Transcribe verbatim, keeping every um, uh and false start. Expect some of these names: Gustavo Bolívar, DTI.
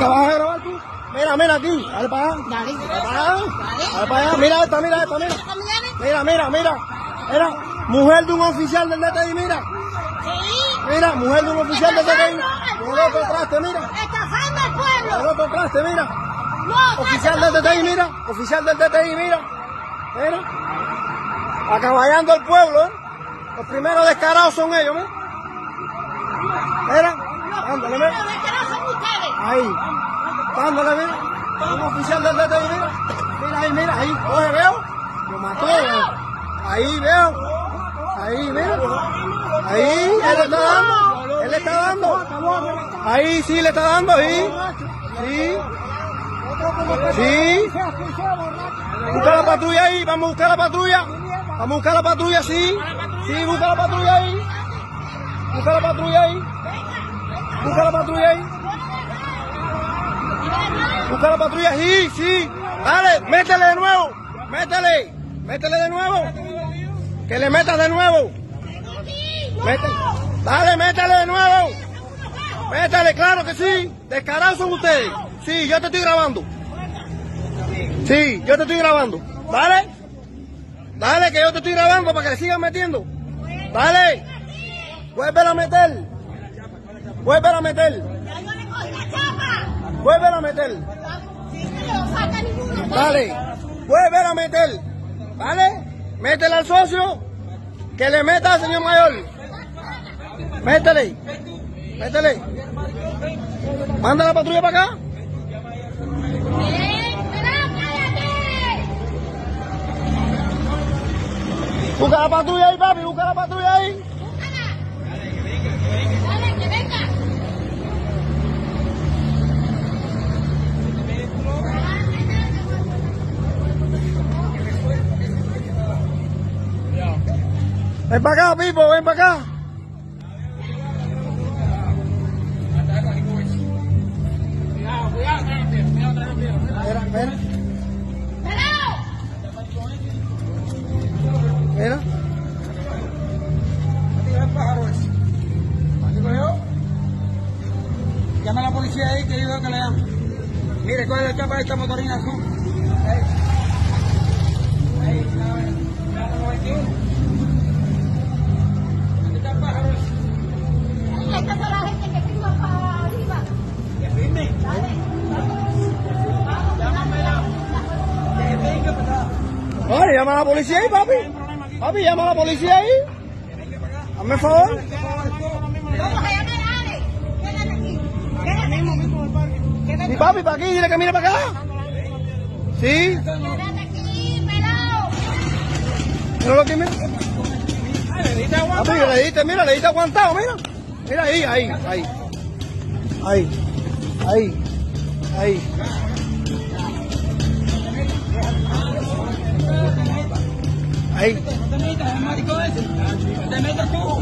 ظواهراته ميرا ميرا دي أربعة أربعة أربعة ميرا تميرا تميرا ميرا ميرا ميرا ميرا مهل دون أوفيشال للنادي ميرا ميرا مهل دون أوفيشال للنادي أوروبا براست ميرا أوروبا براست ميرا أوفيشال للنادي ميرا أوفيشال للنادي ميرا ميرا acaballando el pueblo los primeros descarados son ellos mira ándale mira ahí ándale mira un oficial del D T I mira mira ahí mira ahí oye veo lo mató ahí veo ahí mira ahí él está dando él está dando ahí sí le está dando ahí sí sí busca la patrulla ahí vamos a buscar la patrulla Vamos a buscar la patrulla, sí. Sí, busca la patrulla ahí. Busca la patrulla ahí. Busca la patrulla ahí. Busca la patrulla, sí, sí. Dale, métele de nuevo. Métele. Métele de nuevo. Que le metas de nuevo. Métele. Dale, métele de nuevo. Métele, claro que sí. Descarados son ustedes. Sí, yo te estoy grabando. Sí, yo te estoy grabando. Dale. Dale, que yo te estoy grabando para que le sigan metiendo. Dale. Vuélvela a meter. Vuélvela a meter. Vuélvela a meter. Dale. Vuélvela a meter. Dale. Métele al socio. Que le meta, señor mayor. Métele. Métele. Manda la patrulla para acá. Busca la patrulla ahí, papi, busca la patrulla ahí. Búscala. Dale, que venga, que venga. Dale, que venga. Ven para acá, Pipo, ven para acá. Cuidado, cuidado, cuidado, cuidado, cuidado. Espera, espera. Mira. Aquí cogió. Llama a la policía ahí que yo veo que le llamo. Mire, coge la chapa de esta motorina azul. Ahí. Ahí, aquí. Aquí está el pájaro. Ahí está toda la gente que firma para arriba. Que firme. Llámame. Oye, llama a la policía ahí, papi. Papi, llama a la policía ahí. Hazme el favor. Vamos a llamar a Ale. Quédate aquí. Quédate aquí. Mi papi, para aquí, dile que mire para acá. Sí. Quédate aquí, pelado. Mira lo que mira. Papi, le diste, mira, le diste aguantado, mira. Mira ahí, ahí, ahí. Ahí. Ahí. Ahí. Ahí. Ahí. Te metas, el maricón ese. Te metas tú.